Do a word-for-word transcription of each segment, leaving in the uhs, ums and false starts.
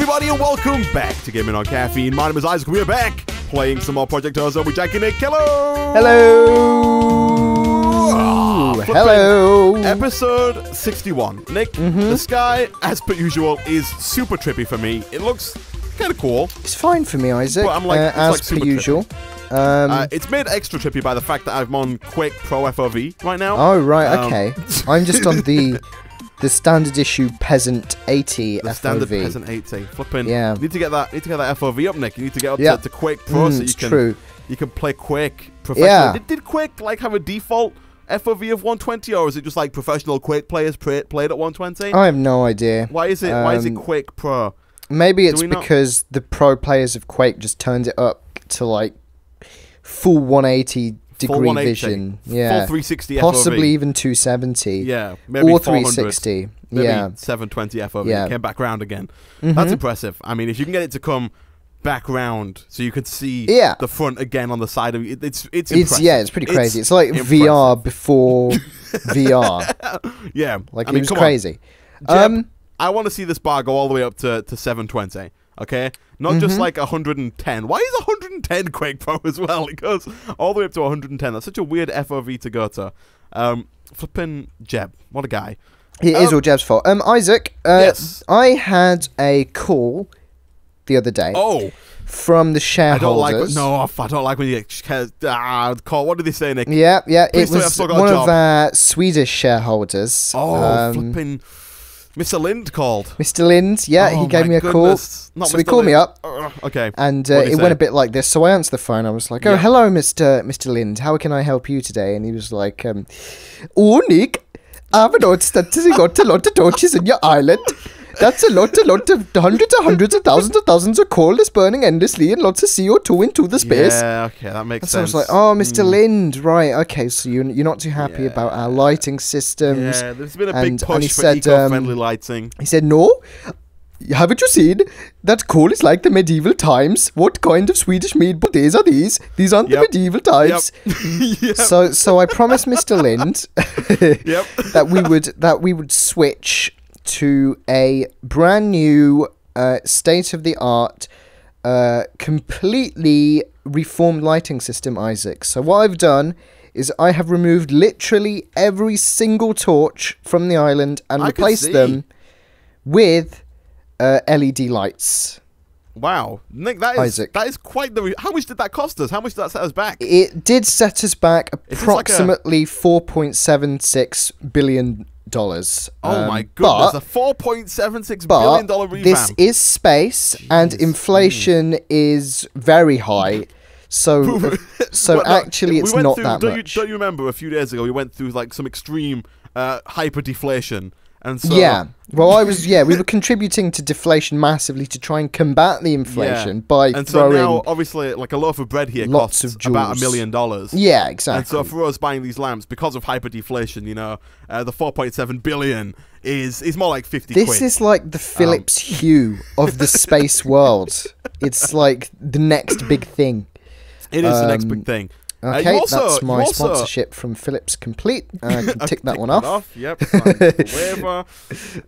everybody, and welcome back to Gaming on Caffeine. My name is Isaac. We are back playing some more Project Ozone with Jackie Nick. Hello! Hello! Ah, Hello! Episode sixty-one. Nick, mm-hmm. the sky, as per usual, is super trippy for me. It looks kind of cool. It's fine for me, Isaac. But I'm like, uh, as like super per usual. Trippy. Um, uh, it's made extra trippy by the fact that I'm on Quake Pro F O V right now. Oh, right, um, okay. I'm just on the the standard issue peasant eighty the F O V. The standard peasant eighty. Flipping. Yeah. You need to get that, need to get that F O V up, Nick. You need to get up yeah. to, to Quake Pro mm, so you can, true. you can play Quake professionally. Yeah. Did, did Quake like have a default F O V of one twenty, or is it just like professional Quake players play, played at one twenty? I have no idea. Why is it, um, why is it Quake Pro? Maybe it's because the pro players of Quake just turned it up to like full one eighty degree full one eighty vision, yeah, full three sixty F O V, possibly even two seventy, yeah, maybe or three sixty, maybe yeah, seven twenty F O V. Yeah. Came back round again. Mm-hmm. That's impressive. I mean, if you can get it to come back round, so you can see yeah. the front again on the side of it, it's it's, it's yeah, it's pretty crazy. It's, it's like impressive. V R before V R. Yeah, like I it mean, was crazy. Jeb, um, I want to see this bar go all the way up to to seven twenty. Okay, not mm-hmm. just like one hundred and ten. Why is one hundred and ten Quake Pro as well? It goes all the way up to one hundred and ten. That's such a weird F O V to go to. Um, flipping Jeb, what a guy. It um, is all Jeb's fault. Um, Isaac, uh, yes. I had a call the other day. Oh, from the shareholders. I don't like. No, I don't like when you get ah, call. What did they say, Nick? Yeah, yeah. Please it was one of our Swedish shareholders. Oh, um, flipping. Mister Lind called. Mister Lind, yeah, oh, he gave me a goodness. call. Not so Mister he called Lind. me up. Uh, okay. And uh, it say? went a bit like this. So I answered the phone. I was like, "Oh, yeah. hello, Mister Mister Lind. How can I help you today?" And he was like, um, "Oh, Nick, I've noticed that you got a lot of torches in your island. That's a lot, a lot of hundreds, of hundreds of thousands, of thousands of coal is burning endlessly, and lots of C O two into the space." Yeah, okay, that makes sense. So I was like, "Oh, Mister Mm. Lind, right? Okay, so you, you're not too happy yeah. about our lighting systems." Yeah, there's been a and, big push and he for said, eco-friendly um, lighting. He said, "No, haven't you seen that coal is like the medieval times? What kind of Swedish medieval days are these? These aren't yep. the medieval times." Yep. Yep. So, so I promised Mister Lind yep. that we would that we would switch to a brand new uh, state-of-the-art uh, completely reformed lighting system, Isaac. So what I've done is I have removed literally every single torch from the island and I replaced them with uh, L E D lights. Wow, Nick, that is Isaac. that is quite the. Re How much did that cost us? How much did that set us back? It did set us back approximately like four point seven six billion dollars. Oh um, my goodness, a four point seven six billion dollar revamp. This is space, Jeez. and inflation mm. is very high. So, uh, so but actually, no, it's we went not through, that don't much. You, don't you remember a few days ago we went through like some extreme uh, hyper deflation? And so yeah, well, I was yeah, we were contributing to deflation massively to try and combat the inflation yeah. by and so throwing now, obviously, like a loaf of bread here lots costs of about a million dollars. Yeah, exactly. And so for us buying these lamps because of hyperdeflation, you know, uh, the four point seven billion is is more like fifty. This quid. is like the Philips um. Hue of the space world. It's like the next big thing. It is um, the next big thing. Okay, uh, also, that's my also, sponsorship from Philips complete. I can tick that one off. off. Yep, waiver.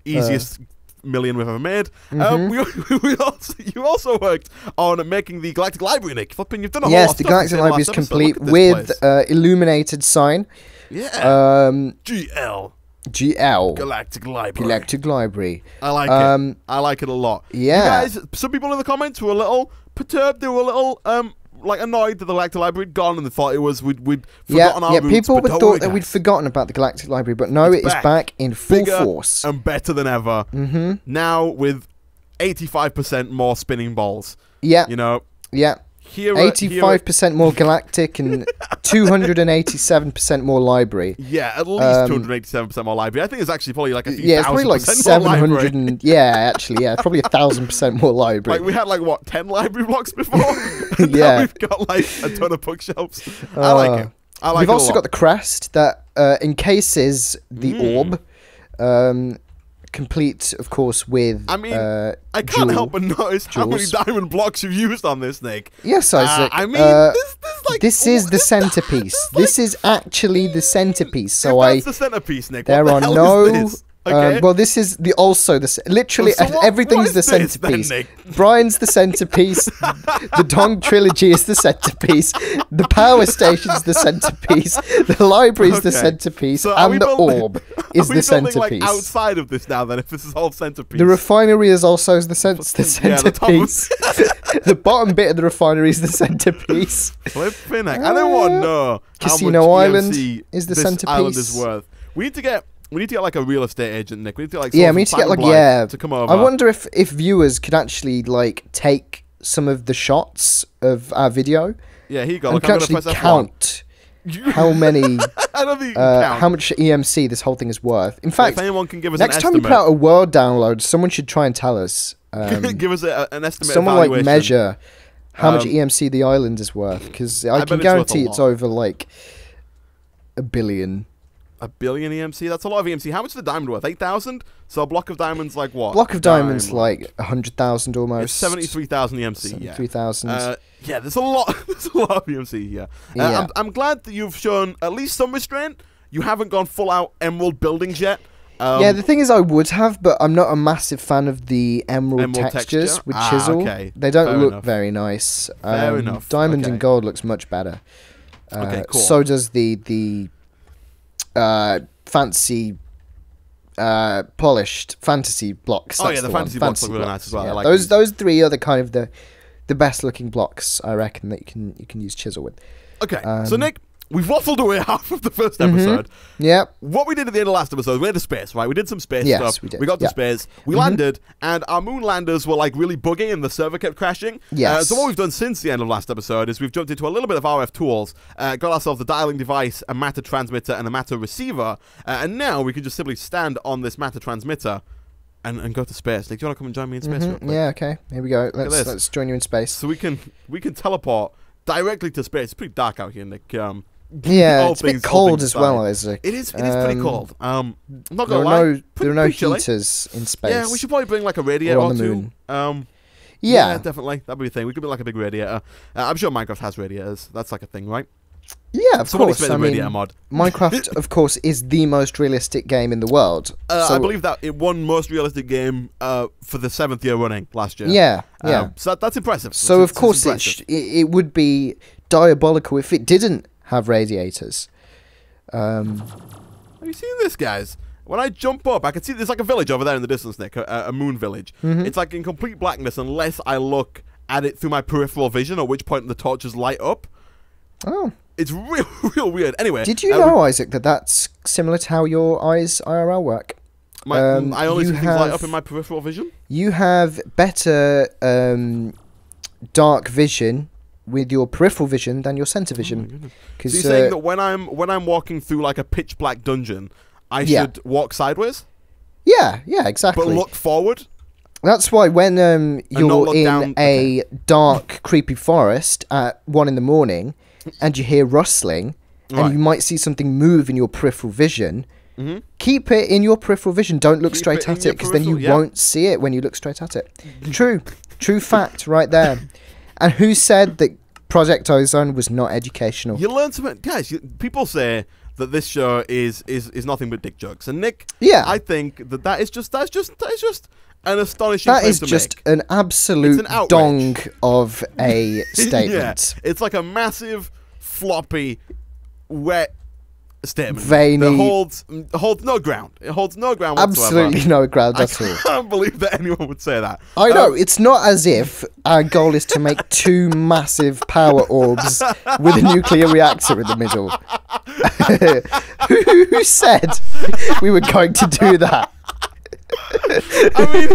Easiest uh, million we've ever made. Mm-hmm. um, we, we also, you also worked on making the Galactic Library, Nick. Flipping, you've done a yes, whole lot. Yes, the Galactic Library is complete with uh, illuminated sign. Yeah. Um, G L. G L. Galactic Library. Galactic Library. I like um, it. I like it a lot. Yeah. You guys, some people in the comments were a little perturbed. They were a little... Um, like annoyed that the Galactic Library had gone and they thought it was we'd, we'd forgotten yeah, our yeah, roots. Yeah, people would thought that we'd forgotten about the Galactic Library, but no, it's it back. is back in full Bigger force. And better than ever. Mm-hmm. Now with eighty-five percent more spinning balls. Yeah. You know? Yeah. eighty-five percent more galactic and two hundred eighty-seven percent more library. Yeah, at least um, two hundred eighty-seven percent more library. I think it's actually probably like a few yeah, it's probably like seven hundred and, yeah, actually, yeah, probably a thousand percent more library. Like we had like what ten library blocks before. And yeah, now we've got like a ton of bookshelves. Uh, I like it. I like. We've it also a lot. got the crest that uh, encases the mm. orb. Um, Complete, of course, with. I mean, uh, I can't jewel, help but notice jewels. how many diamond blocks you've used on this, Nick. Yes, Isaac. Uh, I mean, uh, this, this, like, this is the centerpiece. This, like, this is actually the centerpiece. So if that's I. That's the centerpiece, Nick. There the are no Okay. Uh, well, this is the also the literally well, so what, everything's what is the centerpiece. This, then, Brian's the centerpiece. The Dong trilogy is the centerpiece. The power station's the centerpiece. The library's okay. the centerpiece, so and the building, orb is the centerpiece. Building, like, outside of this now, then, if this is all centerpiece, the refinery is also the, cent the centerpiece. Yeah, the, the bottom bit of the refinery is the centerpiece. Flipping heck! I don't want to know. Casino Island is the this centerpiece. Island is worth. We need to get. We need to get like a real estate agent, Nick. We need to get, like, yeah, we need to get like yeah. To come over. I wonder if if viewers could actually like take some of the shots of our video. Yeah, here you go. And like, I'm actually press count how many, I don't think you uh, count. how much E M C this whole thing is worth. In fact, if anyone can give us next an time estimate. you put out a world download, someone should try and tell us. Um, give us a, an estimate. Someone evaluation. like measure how um, much E M C the island is worth, because I, I can guarantee it's, it's over like a billion. A billion E M C? That's a lot of E M C. How much is the diamond worth? eight thousand? So a block of diamonds, like what? Block of diamonds, Dime. like one hundred thousand almost. It's seventy-three thousand E M C, seventy-three thousand. Yeah. Uh, yeah, there's a lot There's a lot of E M C here. Uh, yeah. I'm, I'm glad that you've shown at least some restraint. You haven't gone full-out Emerald buildings yet. Um, yeah, the thing is I would have, but I'm not a massive fan of the emerald, emerald textures texture? with ah, chisel. Okay. They don't Fair look enough. very nice. Um, Fair enough. Diamond okay. and gold looks much better. Uh, okay, cool. So does the... the Uh, fancy, uh, polished fantasy blocks. Oh yeah, the, the fantasy, blocks fantasy blocks look really blocks. nice as well. Yeah, like those these. those three are the kind of the the best looking blocks I reckon that you can you can use chisel with. Okay, um, so Nick, we've waffled away half of the first episode. Mm-hmm. Yeah. What we did at the end of last episode, we had a space, right? We did some space yes, stuff. We, did. we got to yeah. space. We mm-hmm. landed, and our moon landers were like really buggy, and the server kept crashing. Yes. Uh, so what we've done since the end of last episode is we've jumped into a little bit of R F tools, uh, got ourselves a dialing device, a matter transmitter, and a matter receiver, uh, and now we can just simply stand on this matter transmitter and, and go to space. Like, do you want to come and join me in space? Mm-hmm. Yeah. Okay. Here we go. Let's let's join you in space. So we can we can teleport directly to space. It's pretty dark out here, Nick. Um, Yeah, it's a bit cold as well, Isaac. It is. It is pretty cold. Um, I'm not gonna lie. There are no heaters in space. Yeah, we should probably bring like a radiator or two. Um, yeah. yeah, definitely. That'd be a thing. We could be like a big radiator. Uh, I'm sure Minecraft has radiators. That's like a thing, right? Yeah, of course. I mean, Minecraft, of course, is the most realistic game in the world. Uh, so I believe that it won most realistic game uh, for the seventh year running last year. Yeah, um, yeah. So that, that's impressive. So that's, of course, it, sh it would be diabolical if it didn't have radiators. Um, have you seen this, guys? When I jump up, I can see there's like a village over there in the distance, Nick, a, a moon village. Mm-hmm. It's like in complete blackness unless I look at it through my peripheral vision, at which point the torches light up. Oh. It's real, real weird. Anyway. Did you uh, know, Isaac, that that's similar to how your eyes I R L work? My, um, I only see things light up in my peripheral vision? You have better um, dark vision with your peripheral vision than your center vision. Oh, so you're uh, saying that when I'm when I'm walking through like a pitch black dungeon, I yeah. should walk sideways? Yeah, yeah, exactly. But look forward? That's why when um, you're in down. a okay. dark, creepy forest at one in the morning and you hear rustling right. and you might see something move in your peripheral vision, mm-hmm. keep it in your peripheral vision. Don't look keep straight it at it because then you yeah. won't see it when you look straight at it. True. True fact right there. And who said that Project Ozone was not educational? You learn something, guys. You, people say that this show is is is nothing but dick jokes. And Nick, yeah, I think that that is just that's just that's just an astonishing. That is to just make. an absolute an dong of a statement. Yeah, it's like a massive, floppy, wet statement. Veiny. It holds holds no ground. It holds no ground whatsoever. Absolutely no ground at all. I can't believe that anyone would say that. I um, know. It's not as if our goal is to make two massive power orbs with a nuclear reactor in the middle. Who said we were going to do that? I mean,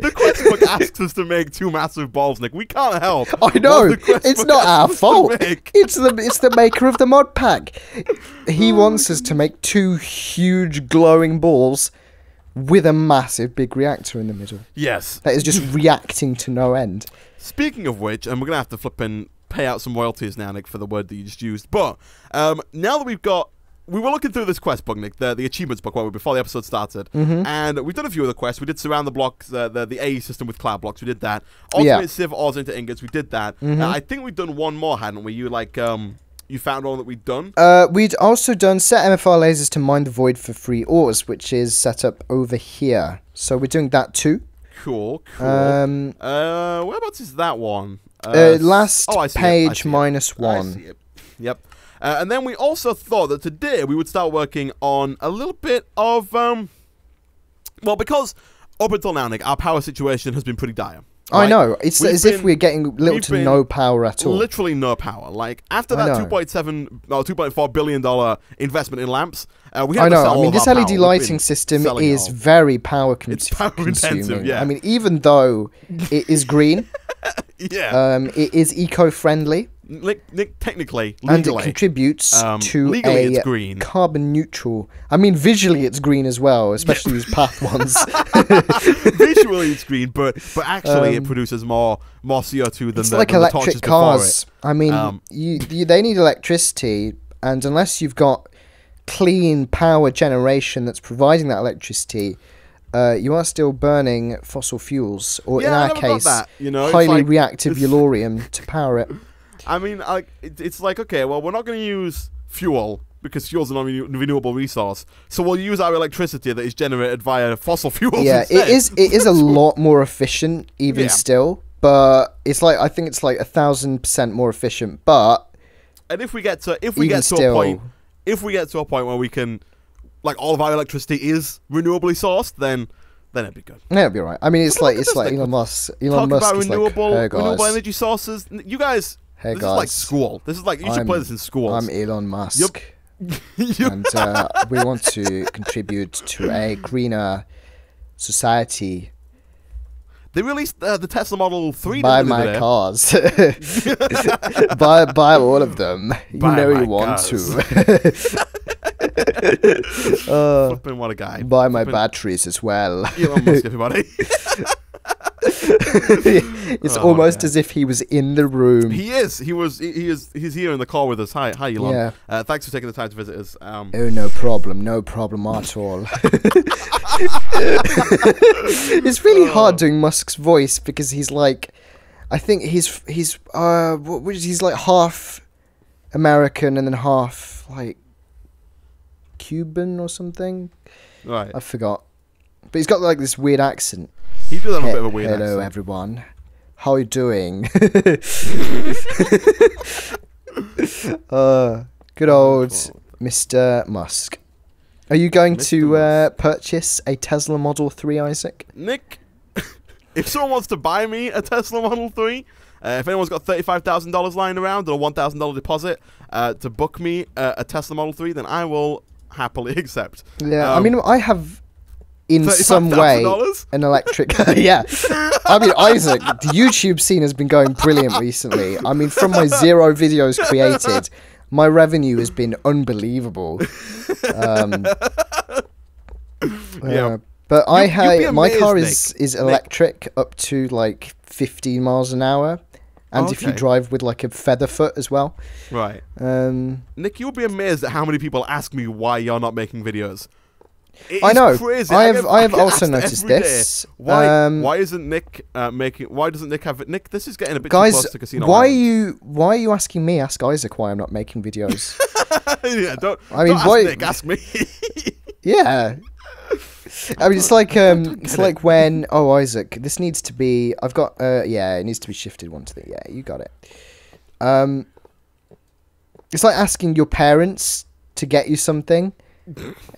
the question book asks us to make two massive balls, Nick. We can't help. I know. It's not our fault. It's the it's the maker of the mod pack. He wants us to make two huge glowing balls with a massive big reactor in the middle. Yes. That is just reacting to no end. Speaking of which, and we're going to have to flip and pay out some royalties now, Nick, for the word that you just used. But um, now that we've got... We were looking through this quest book, Nick, the, the achievements book, well, before the episode started, mm-hmm. and we've done a few of the quests. We did surround the blocks, uh, the, the A E system with cloud blocks. We did that. Alternate yeah. sieve ores into ingots. We did that. Mm-hmm. uh, I think we've done one more, hadn't we? You like um, you found one that we'd done? Uh, we'd also done set M F R lasers to mine the void for free ores, which is set up over here. So we're doing that too. Cool, cool. Um, uh, whereabouts is that one? Uh, uh, last oh, page minus it. one. I see it. Yep. Uh, and then we also thought that today we would start working on a little bit of, um, well, because up until now, Nick, our power situation has been pretty dire. Right? I know. It's we've as been, if we're getting little to no power at all. Literally no power. Like, after that two point seven, or two point four billion dollar investment in lamps, uh, we had I know. to sell I mean, this L E D lighting system is very power consuming. It's power intensive, yeah. I mean, even though it is green, yeah, um, it is eco-friendly. Nick, Nick, technically, legally, and it contributes um, to legally a it's green. carbon neutral. I mean, visually it's green as well, especially these path ones. Visually it's green, but but actually um, it produces more more C O two than it's the, like than electric the cars. Before it. I mean, um, you, you, they need electricity, and unless you've got clean power generation that's providing that electricity, Uh, you are still burning fossil fuels, or yeah, in our case, that, you know, highly like, reactive Eulorium to power it. I mean, like, it, it's like, okay, well, we're not going to use fuel, because fuel's a non-renewable resource, so we'll use our electricity that is generated via fossil fuels Yeah, instead. it is It is a lot more efficient, even yeah. still, but it's like, I think it's like a thousand percent more efficient, but... And if we get to, if we get to still, a point, if we get to a point where we can... like all of our electricity is renewably sourced, then then it'd be good. Yeah, it'd be right. I mean, it's like it's like Elon Musk. Elon Musk is like, hey guys, renewable energy sources. You guys, hey this guys. is like school. This is like you should I'm, play this in school. I'm Elon Musk, and uh, we want to contribute to a greener society. They released uh, the Tesla Model three. Buy my today. cars. buy buy all of them. You buy know you want cars. to. uh, Flipping, what a guy. Buy my Flipping. batteries as well. Elon Musk, everybody. It's oh, almost yeah. as if he was in the room. He is. He was. He is. He's here in the call with us. Hi, hi, Elon. Yeah. Uh, thanks for taking the time to visit us. Um, oh, no problem. No problem at all. It's really oh. hard doing Musk's voice because he's like, I think he's he's uh, what, he's like half American and then half like. Cuban or something, right? I forgot, but he's got like this weird accent. He does have a bit of a weird Hello, accent. Hello, everyone. How are you doing? uh, good old Mister Musk. Are you going Mr. to uh, purchase a Tesla Model three, Isaac? Nick, if someone wants to buy me a Tesla Model three. Uh, if anyone's got thirty-five thousand dollars lying around or a one thousand dollar deposit uh, to book me uh, a Tesla Model three, then I will happily accept. Yeah, um, I mean, I have in some way an electric... yeah. I mean, Isaac, the YouTube scene has been going brilliant recently. I mean, from my zero videos created, my revenue has been unbelievable. Um, yeah. Uh, but you, I have my car Nick. is is electric Nick. up to like fifteen miles an hour, and oh, okay. if you drive with like a feather foot as well. Right. Um, Nick, you'll be amazed at how many people ask me why you're not making videos. It I know. Crazy. I have. I, get, I have I also noticed this. Day. Why? Um, why isn't Nick uh, making? Why doesn't Nick have it? Nick, this is getting a bit guys, too close to Casino. Why are you? Why are you asking me? Ask Isaac why I'm not making videos. yeah. Don't. I mean, don't ask why? Nick, ask me. yeah. I mean, it's like um, it's like it. when oh Isaac, this needs to be. I've got uh, yeah, it needs to be shifted one to the yeah. You got it. Um, it's like asking your parents to get you something,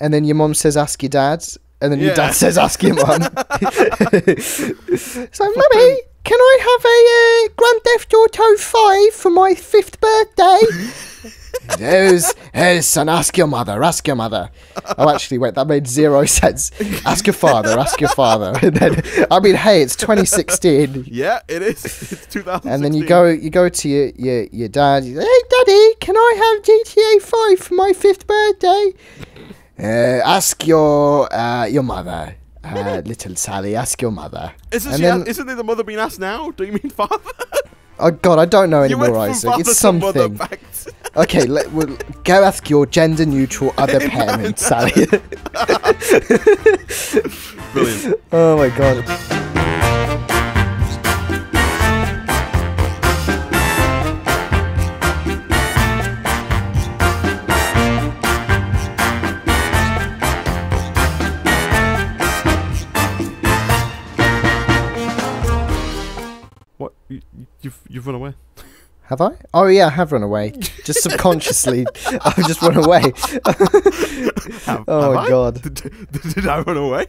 and then your mom says ask your dad, and then yeah. your dad says ask your mom. It's like, mummy, can I have a uh, Grand Theft Auto five for my fifth birthday? There's, hey son, ask your mother, ask your mother. Oh, actually, wait, that made zero sense. Ask your father, ask your father. And then, I mean, hey, it's twenty sixteen. Yeah, it is. It's two thousand sixteen. And then you go, you go to your your, your dad. You say, hey, daddy, can I have G T A five for my fifth birthday? Uh, ask your uh, your mother, uh, little Sally. Ask your mother. Isn't she then, isn't the mother being asked now? Do you mean father? Oh God, I don't know anymore, Isaac. It's something. Okay, let, we'll go ask your gender-neutral other parent, Sally. Brilliant. Oh my God. What? You, you've, you've run away. Have I? Oh yeah, I have run away. Just subconsciously, I've just run away. have, oh have God! Did, did I run away?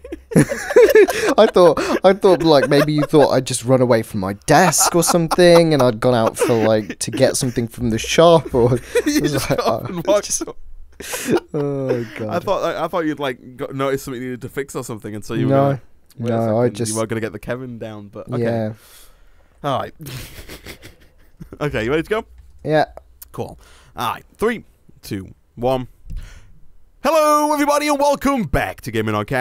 I thought, I thought like maybe you thought I'd just run away from my desk or something, and I'd gone out for like to get something from the shop or. You just like, oh, and walked just, oh God! I thought, like, I thought you'd like got, noticed something you needed to fix or something, and so you no, were gonna, no, second, I just you were going to get the Kevin down, but okay. Yeah. All right. Okay, you ready to go? Yeah. Cool. Alright, three, two, one. Hello, everybody, and welcome back to Gaming Arcade.